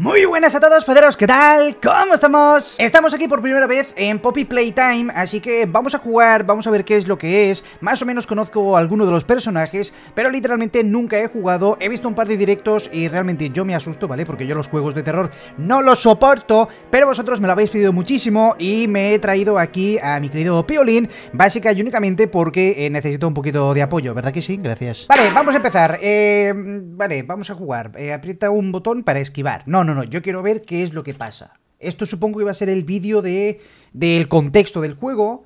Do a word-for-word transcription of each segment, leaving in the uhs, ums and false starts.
Muy buenas a todos, poderos, ¿qué tal? ¿Cómo estamos? Estamos aquí por primera vez en Poppy Playtime, así que vamos a jugar, vamos a ver qué es lo que es. Más o menos conozco a alguno de los personajes, pero literalmente nunca he jugado. He visto un par de directos y realmente yo me asusto, ¿vale? Porque yo los juegos de terror no los soporto, pero vosotros me lo habéis pedido muchísimo y me he traído aquí a mi querido Piolín, básica y únicamente porque eh, necesito un poquito de apoyo, ¿verdad que sí? Gracias. Vale, vamos a empezar. Eh, vale, vamos a jugar. Eh, aprieta un botón para esquivar. No, no. No, no, yo quiero ver qué es lo que pasa. Esto supongo que iba a ser el vídeo de del contexto del juego.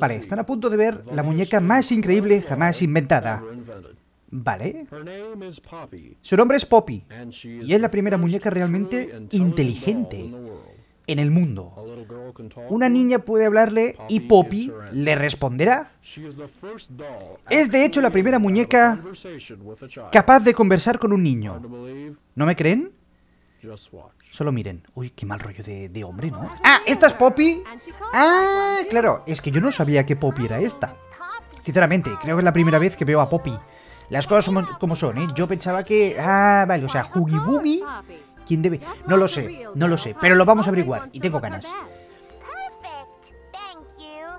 Vale, están a punto de ver la muñeca más increíble jamás inventada. Vale. Su nombre es Poppy y es la primera muñeca realmente inteligente en el mundo. Una niña puede hablarle y Poppy le responderá. Es de hecho la primera muñeca capaz de conversar con un niño. ¿No me creen? Solo miren. Uy, qué mal rollo de, de hombre, ¿no? ¡Ah! ¿Esta es Poppy? ¡Ah! Claro, es que yo no sabía que Poppy era esta. Sinceramente, creo que es la primera vez que veo a Poppy. Las cosas son, como son, ¿eh? Yo pensaba que... Ah, vale, o sea, Huggy Wuggy. ¿Quién debe...? No lo sé, no lo sé, pero lo vamos a averiguar y tengo ganas.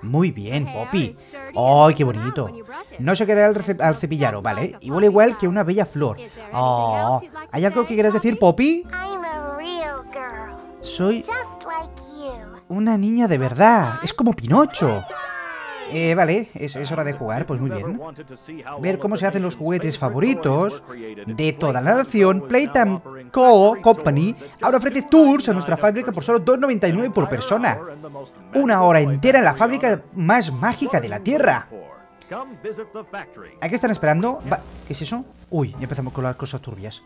Muy bien, Poppy. ¡Ay, oh, qué bonito! No se quedará al, al cepillaro, ¿vale? Y huele igual que una bella flor. Oh, ¿hay algo que quieras decir, Poppy? Soy una niña de verdad. Es como Pinocho. Eh, vale, es, es hora de jugar, pues muy bien. Ver cómo se hacen los juguetes favoritos de toda la nación. Playtime Co. Company ahora ofrece tours a nuestra fábrica por solo dos noventa y nueve por persona. Una hora entera en la fábrica más mágica de la Tierra. ¿A qué están esperando? Va, ¿qué es eso? Uy, ya empezamos con las cosas turbias.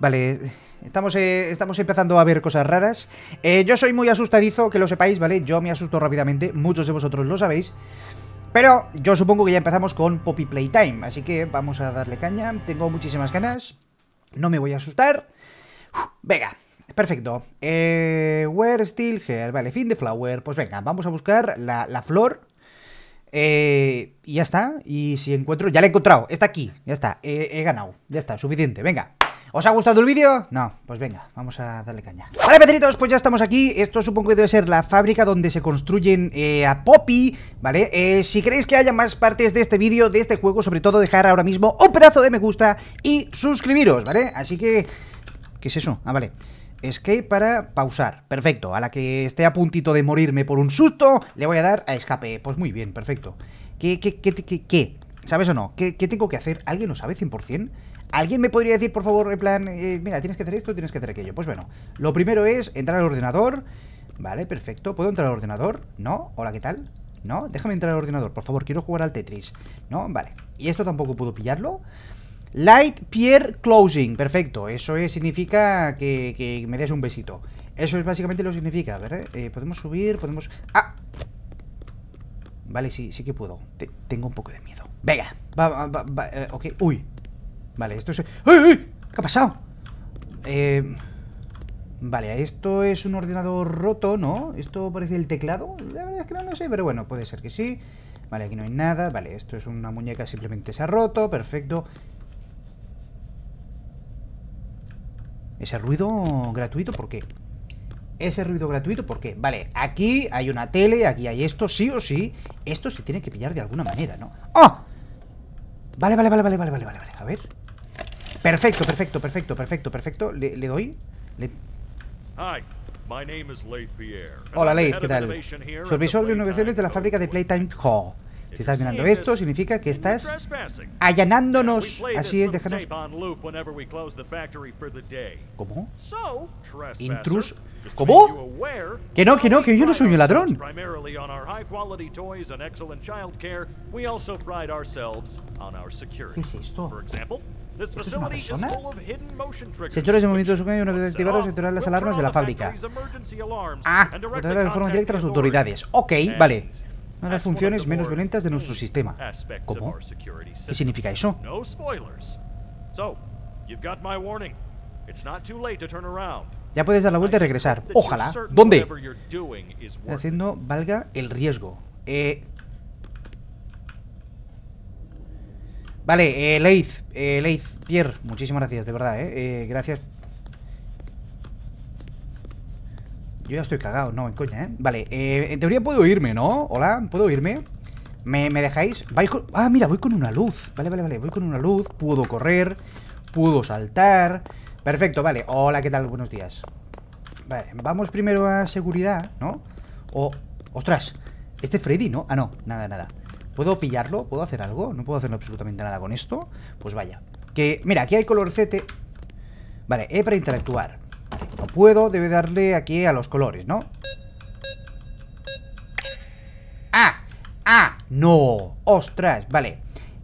Vale, estamos, eh, estamos empezando a ver cosas raras. eh, Yo soy muy asustadizo, que lo sepáis, ¿vale? Yo me asusto rápidamente, muchos de vosotros lo sabéis. Pero yo supongo que ya empezamos con Poppy Playtime, así que vamos a darle caña. Tengo muchísimas ganas. No me voy a asustar. Uf, venga, perfecto. eh, Where still here, vale, find the flower. Pues venga, vamos a buscar la, la flor. Eh, y ya está. Y si encuentro, ya la he encontrado, está aquí. Ya está, eh, he ganado, ya está, suficiente, venga. ¿Os ha gustado el vídeo? No, pues venga, vamos a darle caña. Vale, Pedritos, pues ya estamos aquí. Esto supongo que debe ser la fábrica donde se construyen eh, a Poppy, ¿vale? Eh, si queréis que haya más partes de este vídeo, de este juego, sobre todo dejar ahora mismo un pedazo de me gusta y suscribiros, ¿vale? Así que... ¿Qué es eso? Ah, vale. Escape para pausar, perfecto. A la que esté a puntito de morirme por un susto, le voy a dar a escape. Pues muy bien, perfecto. ¿Qué, qué, qué, qué, qué? ¿Sabes o no? ¿Qué, qué tengo que hacer? ¿Alguien lo sabe cien por ciento? ¿Alguien me podría decir, por favor, en plan, eh, mira, tienes que hacer esto, tienes que hacer aquello? Pues bueno, lo primero es entrar al ordenador. Vale, perfecto. ¿Puedo entrar al ordenador? No. Hola, ¿qué tal? No, déjame entrar al ordenador, por favor, quiero jugar al Tetris. No, vale. ¿Y esto tampoco puedo pillarlo? Light Pier Closing, perfecto. Eso es, significa que, que me des un besito. Eso es básicamente lo que significa, ¿verdad? Eh, podemos subir, podemos... ¡Ah! Vale, sí, sí que puedo. Te, tengo un poco de miedo. Venga, va, va, va, va eh, ok, uy. Vale, esto es... ¡Ey, ey! ¿Qué ha pasado? Eh... Vale, esto es un ordenador roto, ¿no? Esto parece el teclado. La verdad es que no lo sé, pero bueno, puede ser que sí. Vale, aquí no hay nada. Vale, esto es una muñeca, simplemente se ha roto. Perfecto. Ese ruido gratuito, ¿por qué? Ese ruido gratuito, ¿por qué? Vale, aquí hay una tele, aquí hay esto, sí o sí. Esto se tiene que pillar de alguna manera, ¿no? ¡Oh! Vale, vale, vale, vale, vale, vale, vale, a ver. Perfecto, perfecto, perfecto, perfecto, perfecto. Le, le doy. Le... Hola, Leith, ¿qué tal? Supervisor de innovaciones de la fábrica de Playtime Co. Si estás mirando esto, significa que estás allanándonos. Así es, déjanos. ¿Cómo? Intruso. ¿Cómo? Que no, que no, que yo no soy un ladrón. ¿Qué es esto? ¿Esto es una persona? Sensores de movimiento de sueño una vez activados activarán las alarmas de la fábrica. Ah, contarás de forma directa a las autoridades. Ok, vale. Una de las funciones menos violentas de nuestro sistema. ¿Cómo? ¿Qué significa eso? Ya puedes dar la vuelta y regresar. Ojalá. ¿Dónde? Haciendo valga el riesgo. Eh... Vale, eh, Leith, eh, Leith, Pierre, muchísimas gracias, de verdad, eh, eh gracias. Yo ya estoy cagado, no, en coña, ¿eh? Vale, eh, en teoría puedo irme, ¿no? Hola, ¿puedo irme? ¿Me, me dejáis? ¿Vais con... Ah, mira, voy con una luz. Vale, vale, vale, voy con una luz. Puedo correr, puedo saltar. Perfecto, vale. Hola, ¿qué tal? Buenos días. Vale, vamos primero a seguridad, ¿no? O... ¡Ostras! Este Freddy, ¿no? Ah, no, nada, nada. ¿Puedo pillarlo? ¿Puedo hacer algo? No puedo hacer absolutamente nada con esto. Pues vaya. Que, mira, aquí hay colorcete. Vale, E para interactuar. No puedo, debe darle aquí a los colores, ¿no? ¡Ah! ¡Ah! ¡No! ¡Ostras! Vale.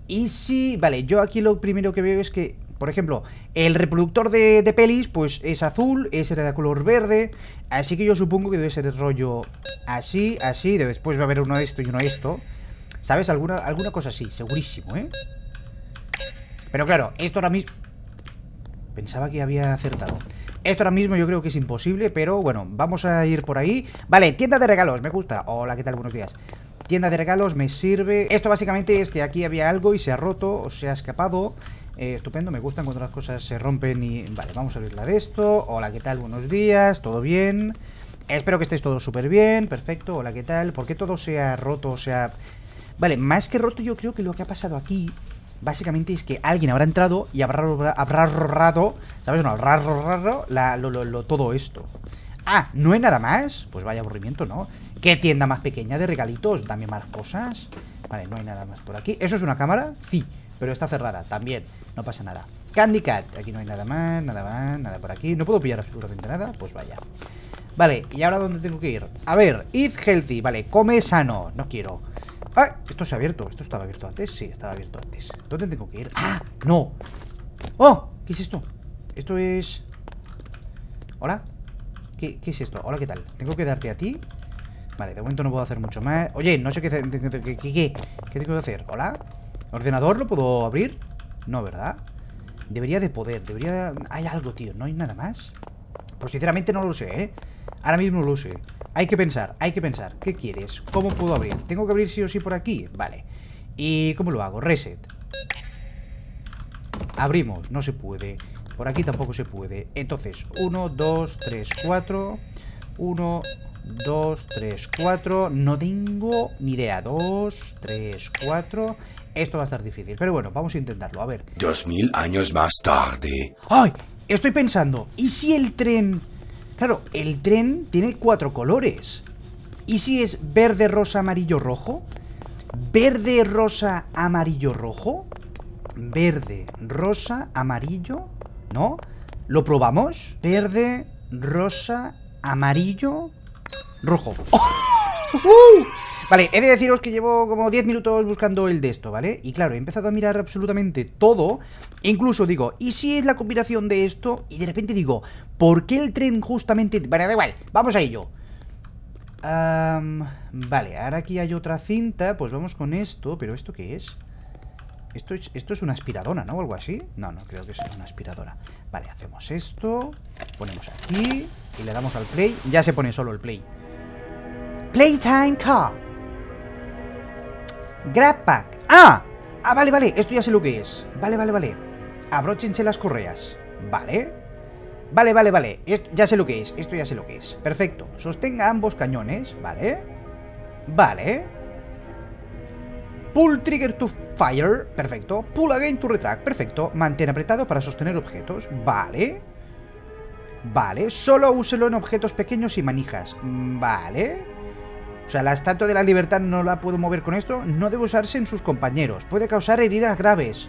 Y si... Vale, yo aquí lo primero que veo es que... Por ejemplo, el reproductor de, de pelis, pues es azul, ese era de color verde. Así que yo supongo que debe ser el rollo así, así. Después va a haber uno de esto y uno de esto. ¿Sabes? Alguna, alguna cosa así, segurísimo, ¿eh? Pero claro, esto ahora mismo... Pensaba que había acertado. Esto ahora mismo yo creo que es imposible, pero bueno, vamos a ir por ahí. Vale, tienda de regalos, me gusta. Hola, ¿qué tal? Buenos días. Tienda de regalos me sirve. Esto básicamente es que aquí había algo y se ha roto o se ha escapado. Eh, estupendo, me gustan cuando las cosas se rompen y... Vale, vamos a abrir la de esto. Hola, ¿qué tal? Buenos días, ¿todo bien? Espero que estéis todos súper bien, perfecto. Hola, ¿qué tal? ¿Por qué todo se ha roto? O sea... Vale, más que roto yo creo que lo que ha pasado aquí básicamente es que alguien habrá entrado y habrá ahorrado, ¿sabes? No, habrá ahorrado lo, lo, lo, todo esto. Ah, ¿no hay nada más? Pues vaya aburrimiento, ¿no? ¿Qué tienda más pequeña de regalitos? Dame más cosas. Vale, no hay nada más por aquí. ¿Eso es una cámara? Sí. Pero está cerrada, también, no pasa nada. Candy Cat, aquí no hay nada más, nada más, nada por aquí. No puedo pillar absolutamente nada, pues vaya. Vale, ¿y ahora dónde tengo que ir? A ver, eat healthy, vale, come sano, no quiero. Ah, esto se ha abierto, esto estaba abierto antes, sí, estaba abierto antes. ¿Dónde tengo que ir? ¡Ah, no! ¡Oh! ¿Qué es esto? Esto es... ¿Hola? ¿Qué, qué es esto? Hola, ¿qué tal? ¿Tengo que darte a ti? Vale, de momento no puedo hacer mucho más. Oye, no sé qué... ¿Qué, qué, qué, qué tengo que hacer? ¿Hola? ¿Ordenador lo puedo abrir? No, ¿verdad? Debería de poder, debería... De... Hay algo, tío, ¿no hay nada más? Pues sinceramente no lo sé, ¿eh? Ahora mismo no lo sé. Hay que pensar, hay que pensar. ¿Qué quieres? ¿Cómo puedo abrir? ¿Tengo que abrir sí o sí por aquí? Vale. ¿Y cómo lo hago? Reset. Abrimos, no se puede. Por aquí tampoco se puede. Entonces, uno, dos, tres, cuatro. uno, dos, tres, cuatro. No tengo ni idea. dos, tres, cuatro... Esto va a estar difícil, pero bueno, vamos a intentarlo, a ver. Dos mil años más tarde. ¡Ay! Estoy pensando, ¿y si el tren...? Claro, el tren tiene cuatro colores. ¿Y si es verde, rosa, amarillo, rojo? Verde, rosa, amarillo, rojo. Verde, rosa, amarillo, ¿no? ¿Lo probamos? Verde, rosa, amarillo, rojo. ¡Oh! ¡Uh! Vale, he de deciros que llevo como diez minutos buscando el de esto, ¿vale? Y claro, he empezado a mirar absolutamente todo. Incluso digo, ¿y si es la combinación de esto? Y de repente digo, ¿por qué el tren justamente...? Bueno, da igual, vamos a ello. um, Vale, ahora aquí hay otra cinta. Pues vamos con esto, ¿pero esto qué es? Esto es, esto es una aspiradora, ¿no? O algo así. No, no, creo que es una aspiradora. Vale, hacemos esto. Ponemos aquí y le damos al play. Ya se pone solo el play. Playtime Co. Grab Pack. ¡Ah! Ah, vale, vale, esto ya sé lo que es. Vale, vale, vale. Abróchense las correas. Vale. Vale, vale, vale. Esto ya sé lo que es. Esto ya sé lo que es. Perfecto. Sostenga ambos cañones. Vale. Vale. Pull trigger to fire. Perfecto. Pull again to retract. Perfecto. Mantén apretado para sostener objetos. Vale. Vale. Solo úselo en objetos pequeños y manijas. Vale. O sea, la estatua de la libertad no la puedo mover con esto. No debe usarse en sus compañeros. Puede causar heridas graves.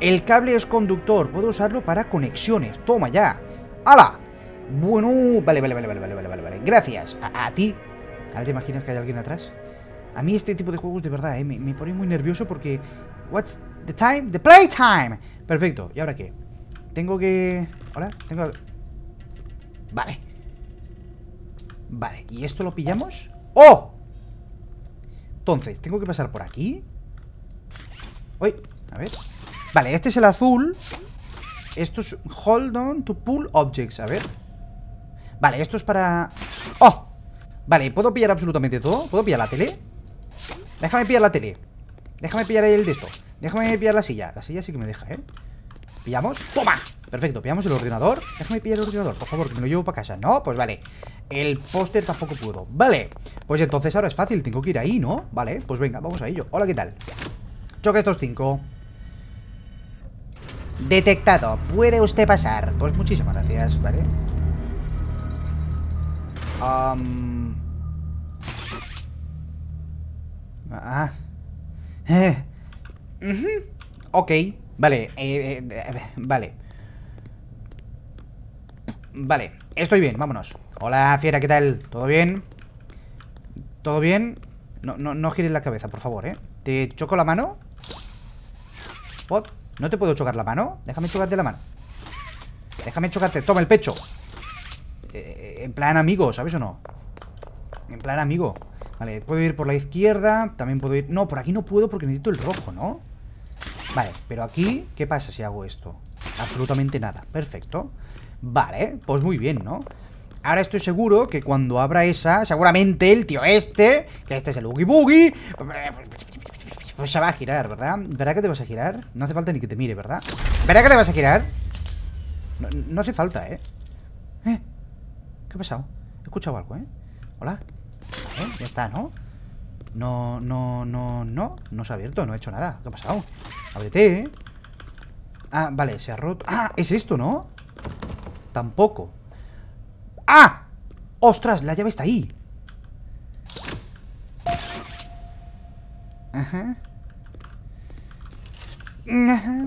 El cable es conductor. Puedo usarlo para conexiones. Toma ya. ¡Hala! Bueno, vale, vale, vale, vale, vale, vale, vale. Gracias. A, a ti. ¿Ahora te imaginas que hay alguien atrás? A mí este tipo de juegos de verdad, eh, me, me pone muy nervioso porque... What's the time? The playtime. Perfecto. ¿Y ahora qué? Tengo que... Hola, tengo... Vale. Vale, ¿y esto lo pillamos? ¡Oh! Entonces, ¿tengo que pasar por aquí? Uy, a ver. Vale, este es el azul. Esto es... Hold on to pull objects, a ver. Vale, esto es para... ¡Oh! Vale, ¿puedo pillar absolutamente todo? ¿Puedo pillar la tele? Déjame pillar la tele. Déjame pillar el de esto. Déjame pillar la silla. La silla sí que me deja, ¿eh? ¿Pillamos? ¡Toma! Perfecto, pillamos el ordenador. Déjame pillar el ordenador, por favor, que me lo llevo para casa. No, pues vale. El póster tampoco puedo. Vale, pues entonces ahora es fácil. Tengo que ir ahí, ¿no? Vale, pues venga, vamos a ello. Hola, ¿qué tal? Choca estos cinco. Detectado, puede usted pasar. Pues muchísimas gracias, vale. um... Ah eh. uh -huh. Ok, vale, eh, eh, eh, vale. Vale, estoy bien, vámonos. Hola, fiera, ¿qué tal? ¿Todo bien? ¿Todo bien? No, no, no gires la cabeza, por favor, ¿eh? ¿Te choco la mano? ¿Pot? ¿No te puedo chocar la mano? Déjame chocarte la mano. Déjame chocarte. Toma el pecho. Eh, en plan amigo, ¿sabes o no? En plan amigo. Vale, puedo ir por la izquierda. También puedo ir... No, por aquí no puedo porque necesito el rojo, ¿no? Vale, pero aquí... ¿Qué pasa si hago esto? Absolutamente nada. Perfecto. Vale, pues muy bien, ¿no? Ahora estoy seguro que cuando abra esa, seguramente el tío este, que este es el Huggy Wuggy, pues se va a girar, ¿verdad? ¿Verdad que te vas a girar? No hace falta ni que te mire, ¿verdad? ¿Verdad que te vas a girar? No, no hace falta, ¿eh? ¿Eh? ¿Qué ha pasado? He escuchado algo, ¿eh? ¿Hola? Vale, ya está, ¿no? No, no, no, no. No se ha abierto, no he hecho nada. ¿Qué ha pasado? Ábrete, ¿eh? Ah, vale, se ha roto. Ah, es esto, ¿no? Tampoco. ¡Ah! ¡Ostras! La llave está ahí. Ajá. Ajá.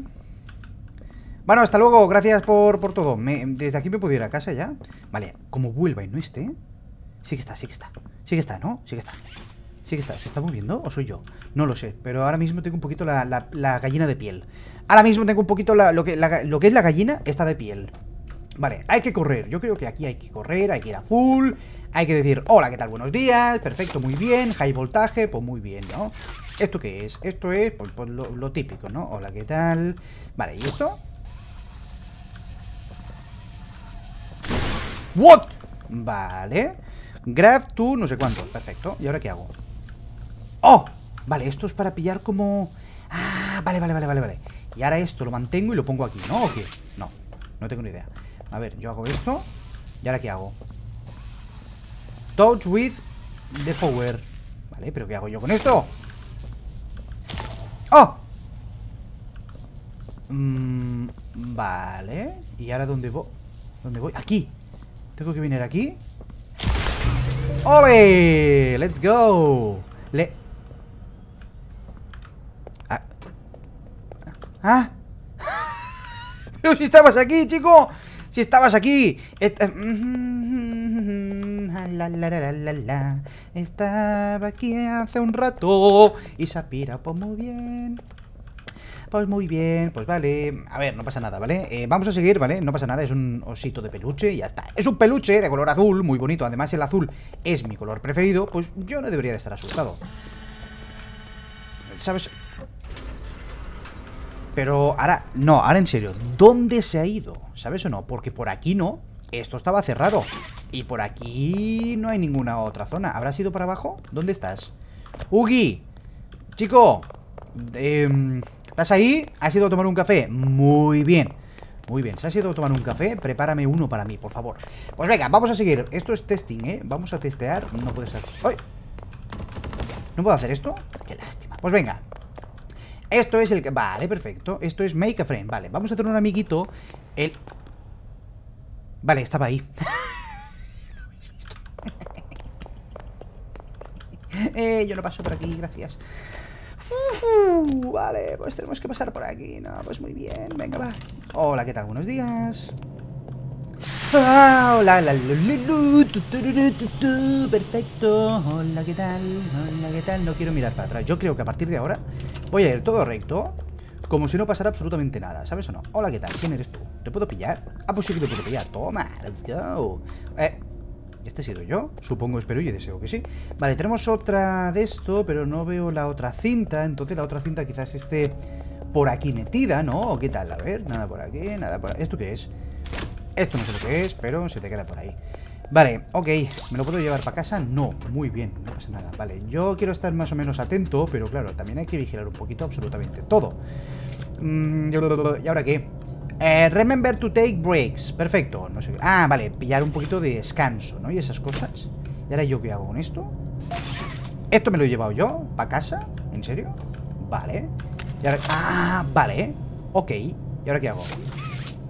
Bueno, hasta luego. Gracias por, por todo. Me, desde aquí me puedo ir a casa ya. Vale, como vuelva y no esté. Sí que está, sí que está. Sí que está, ¿no? Sí que está. Sí que está. ¿Se está moviendo o soy yo? No lo sé. Pero ahora mismo tengo un poquito la, la, la gallina de piel. Ahora mismo tengo un poquito la, lo, que, la, lo que es la gallina está de piel. Vale, hay que correr, yo creo que aquí hay que correr, hay que ir a full, hay que decir, hola, ¿qué tal? Buenos días, perfecto, muy bien, high voltaje, pues muy bien, ¿no? ¿Esto qué es? Esto es, pues, pues lo, lo típico, ¿no? Hola, ¿qué tal? Vale, ¿y esto? ¿What? Vale, grab to no sé cuánto, perfecto, ¿y ahora qué hago? ¡Oh! Vale, esto es para pillar como... Ah, vale, vale, vale, vale, vale. Y ahora esto lo mantengo y lo pongo aquí, ¿no? ¿O qué? No, no tengo ni idea. A ver, yo hago esto. ¿Y ahora qué hago? Touch with the power. Vale, pero ¿qué hago yo con esto? ¡Oh! Mm, vale. ¿Y ahora dónde voy? ¿Dónde voy? ¡Aquí! Tengo que venir aquí. ¡Ole! ¡Let's go! Le... ¡Ah! ¡Ah! ¡Pero si estabas aquí, chico! Si estabas aquí, est la, la, la, la, la. Estaba aquí hace un rato y se apira, pues muy bien. Pues muy bien, pues vale. A ver, no pasa nada, ¿vale? Eh, vamos a seguir, ¿vale? No pasa nada, es un osito de peluche y ya está. Es un peluche de color azul, muy bonito. Además el azul es mi color preferido, pues yo no debería de estar asustado, ¿sabes? Pero ahora, no, ahora en serio, ¿dónde se ha ido? ¿Sabes o no? Porque por aquí no, esto estaba cerrado. Y por aquí no hay ninguna otra zona. ¿Habrás ido para abajo? ¿Dónde estás? ¡Huggy! Chico, eh, ¿estás ahí? ¿Has ido a tomar un café? Muy bien, muy bien. ¿Se has ido a tomar un café? Prepárame uno para mí, por favor. Pues venga, vamos a seguir. Esto es testing, ¿eh? Vamos a testear. No puede ser. ¡Ay! ¿No puedo hacer esto? ¡Qué lástima! Pues venga. Esto es el... Vale, perfecto. Esto es make a friend. Vale, vamos a tener un amiguito. El... Vale, estaba ahí. ¿Lo habéis visto? eh, yo no paso por aquí, gracias. Uh, vale, pues tenemos que pasar por aquí. No, pues muy bien. Venga, va. Hola, ¿qué tal? Buenos días. Ah, hola, la, la, la, la, tu, tu, tu, tu, tu, perfecto. Hola, ¿qué tal? Hola, ¿qué tal? No quiero mirar para atrás. Yo creo que a partir de ahora voy a ir todo recto, como si no pasara absolutamente nada, ¿sabes o no? Hola, ¿qué tal? ¿Quién eres tú? ¿Te puedo pillar? Ah, pues sí que te puedo pillar. Toma, let's go. Eh, ¿este he sido yo? Supongo, espero y deseo que sí. Vale, tenemos otra de esto, pero no veo la otra cinta. Entonces la otra cinta quizás esté por aquí metida, ¿no? ¿O qué tal? A ver, nada por aquí, nada por aquí. ¿Esto qué es? Esto no sé lo que es, pero se te queda por ahí. Vale, ok, ¿me lo puedo llevar para casa? No, muy bien, no pasa nada. Vale, yo quiero estar más o menos atento, pero claro, también hay que vigilar un poquito absolutamente todo. ¿Y ahora qué? Eh, remember to take breaks. Perfecto, no sé. Ah, vale, pillar un poquito de descanso, ¿no? Y esas cosas. ¿Y ahora yo qué hago con esto? Esto me lo he llevado yo, para casa. ¿En serio? Vale. Y ahora... Ah, vale. Ok. ¿Y ahora qué hago?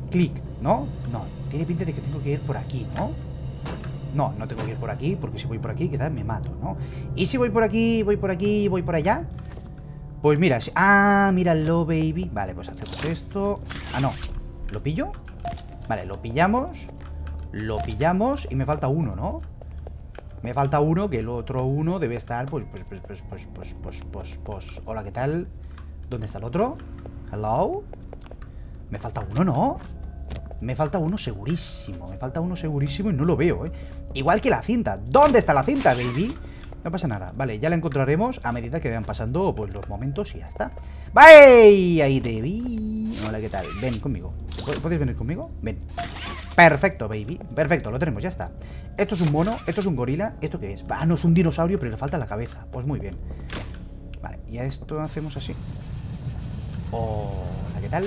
Clic, ¿no? No, tiene pinta de que tengo que ir por aquí, ¿no? No, no tengo que ir por aquí, porque si voy por aquí, quizás me mato, ¿no? Y si voy por aquí, voy por aquí, voy por allá. Pues mira, si... ah, míralo, baby. Vale, pues hacemos esto. Ah, no, ¿lo pillo? Vale, lo pillamos. Lo pillamos y me falta uno, ¿no? Me falta uno, que el otro uno debe estar, pues, pues, pues, pues, pues, pues, pues, pues, pues. Hola, ¿qué tal? ¿Dónde está el otro? Hello. Me falta uno, ¿no? Me falta uno segurísimo. Me falta uno segurísimo y no lo veo, ¿eh? Igual que la cinta. ¿Dónde está la cinta, baby? No pasa nada. Vale, ya la encontraremos a medida que vayan pasando, pues, los momentos y ya está. ¡Bye! Ahí te vi. Hola, ¿qué tal? Ven conmigo. ¿Puedes venir conmigo? Ven. Perfecto, baby. Perfecto, lo tenemos, ya está. Esto es un mono, esto es un gorila. ¿Esto qué es? Ah, no, es un dinosaurio, pero le falta la cabeza. Pues muy bien. Vale, y a esto hacemos así. Hola, ¿qué tal?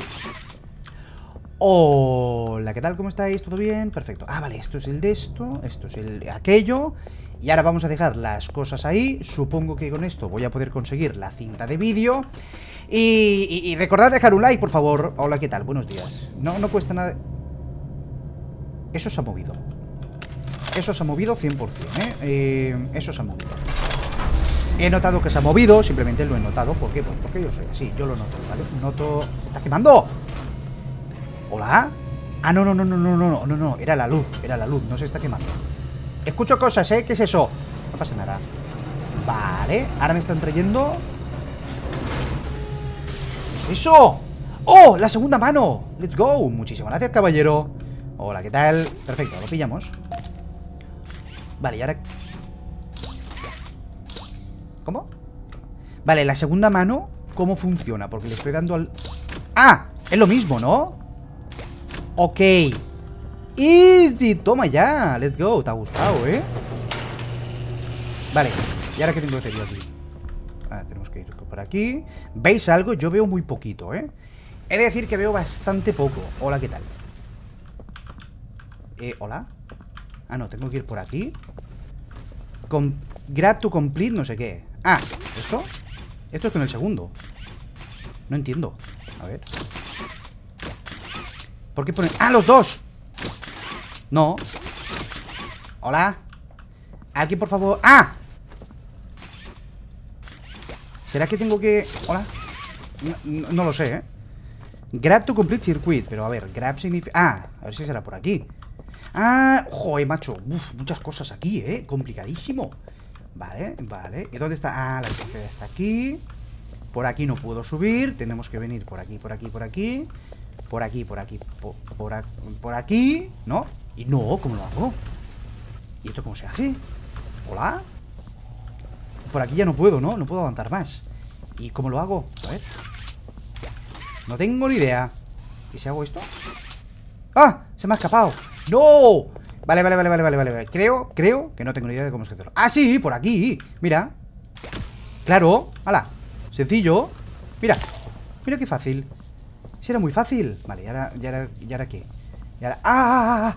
Hola, ¿qué tal? ¿Cómo estáis? ¿Todo bien? Perfecto. Ah, vale, esto es el de esto, esto es el aquello. Y ahora vamos a dejar las cosas ahí. Supongo que con esto voy a poder conseguir la cinta de vídeo. Y, y, y recordad dejar un like, por favor. Hola, ¿qué tal? Buenos días. No, no cuesta nada. Eso se ha movido. Eso se ha movido cien por cien, ¿eh? eh eso se ha movido. He notado que se ha movido, simplemente lo he notado. ¿Por qué? Pues porque yo soy así, yo lo noto, ¿vale? Noto... ¡Se está quemando! ¿Hola? Ah, no, no, no, no, no, no, no, no, era la luz, era la luz, no se está quemando. Escucho cosas, ¿eh? ¿Qué es eso? No pasa nada. Vale, ahora me están trayendo... ¿Qué es eso? ¡Oh! ¡La segunda mano! ¡Let's go! Muchísimas gracias, caballero. Hola, ¿qué tal? Perfecto, lo pillamos. Vale, y ahora... ¿Cómo? Vale, la segunda mano, ¿cómo funciona? Porque le estoy dando al... ¡Ah! Es lo mismo, ¿no? Ok. Easy, toma ya. Let's go, te ha gustado, ¿eh? Vale, ¿y ahora qué tengo que hacer yo aquí? Ah, tenemos que ir por aquí. ¿Veis algo? Yo veo muy poquito, ¿eh? He de decir que veo bastante poco. Hola, ¿qué tal? Eh, ¿hola? Ah, no, tengo que ir por aquí. Com Grab to complete, no sé qué. Ah, ¿esto? Esto es con el segundo. No entiendo. A ver. ¿Por qué ponen...? ¡Ah, los dos! No. Hola. Alguien, por favor. ¡Ah! ¿Será que tengo que...? Hola. No, no lo sé, ¿eh? Grab to complete circuit. Pero a ver, grab significa... Ah, a ver si será por aquí. Ah, joder, macho. Uf, muchas cosas aquí, ¿eh? Complicadísimo. Vale, vale. ¿Y dónde está? Ah, la bicicleta está aquí. Por aquí no puedo subir. Tenemos que venir por aquí, por aquí, por aquí. Por aquí, por aquí, por, por, por aquí. ¿No? Y no, ¿cómo lo hago? ¿Y esto cómo se hace? ¿Hola? Por aquí ya no puedo, ¿no? No puedo avanzar más. ¿Y cómo lo hago? A ver. No tengo ni idea. ¿Y si hago esto? ¡Ah! Se me ha escapado. ¡No! Vale, vale, vale, vale, vale, vale. Creo, creo que no tengo ni idea de cómo es que hacerlo. ¡Ah, sí! Por aquí. Mira. Claro. ¡Hala! Sencillo. Mira. Mira qué fácil. Si era muy fácil. Vale, ¿y ahora, y ahora, y ahora qué? Y ahora... ¡Ah!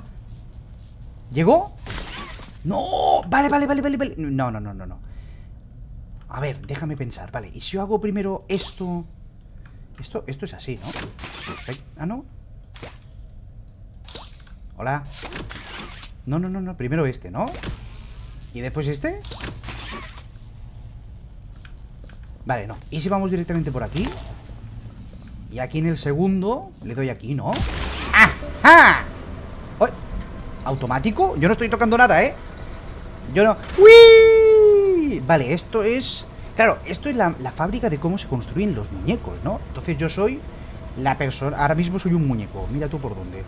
¿Llegó? ¡No! Vale, vale, vale, vale, vale. No, no, no, no, no. A ver, déjame pensar. Vale, ¿y si yo hago primero esto? Esto, esto es así, ¿no? Perfecto. Ah, no. Hola. No, no, no, no. Primero este, ¿no? ¿Y después este? Vale, no. ¿Y si vamos directamente por aquí? Y aquí en el segundo le doy aquí, ¿no? ¡Ajá! ¡Oh! ¿Automático? Yo no estoy tocando nada, ¿eh? Yo no... ¡Uy! Vale, esto es... Claro, esto es la, la fábrica de cómo se construyen los muñecos, ¿no? Entonces yo soy la persona... Ahora mismo soy un muñeco. Mira tú por dónde.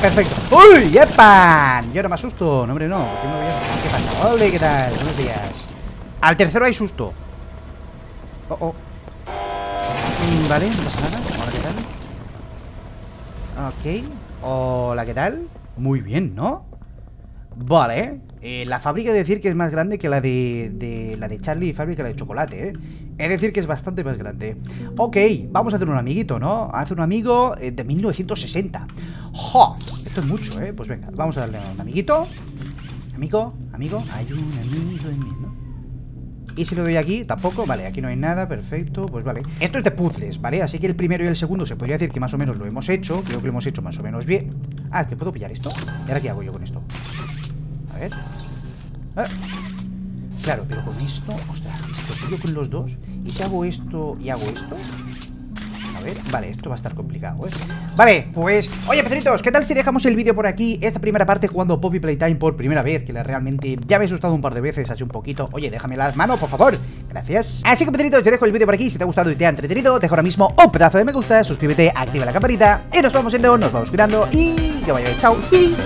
¡Perfecto! ¡Uy! ¡Epa! Yo no me asusto. No, hombre, no. Porque no voy a... ¿Qué pasa? ¡Ole! ¿Qué tal? Buenos días. Al tercero hay susto. ¡Oh, oh! Vale, no pasa nada. Hola, ¿qué tal? Ok. Hola, ¿qué tal? Muy bien, ¿no? Vale, eh, la fábrica he de decir que es más grande que la de, de la de Charlie y fábrica de chocolate, ¿eh? He de decir que es bastante más grande. Ok, vamos a hacer un amiguito, ¿no? A hacer un amigo eh, de mil novecientos sesenta. ¡Jo! Esto es mucho, ¿eh? Pues venga, vamos a darle a un amiguito. Amigo, amigo, hay un amigo en mí, ¿no? Y si lo doy aquí, tampoco, vale, aquí no hay nada, perfecto, pues vale. Esto es de puzzles, ¿vale? Así que el primero y el segundo se podría decir que más o menos lo hemos hecho. Creo que lo hemos hecho más o menos bien. Ah, que puedo pillar esto. ¿Y ahora qué hago yo con esto? A ver. Ah. Claro, pero con esto, ostras, esto pillo con los dos. Y si hago esto y hago esto. A ver, vale, esto va a estar complicado, ¿eh? Vale, pues... Oye, peceritos, ¿qué tal si dejamos el vídeo por aquí? Esta primera parte jugando Poppy Playtime por primera vez, que la realmente ya me he asustado un par de veces hace un poquito. Oye, déjame las manos, por favor. Gracias. Así que, peceritos, te dejo el vídeo por aquí. Si te ha gustado y te ha entretenido, deja ahora mismo un pedazo de me gusta, suscríbete, activa la campanita y nos vamos yendo, nos vamos cuidando y... que vaya, chao y...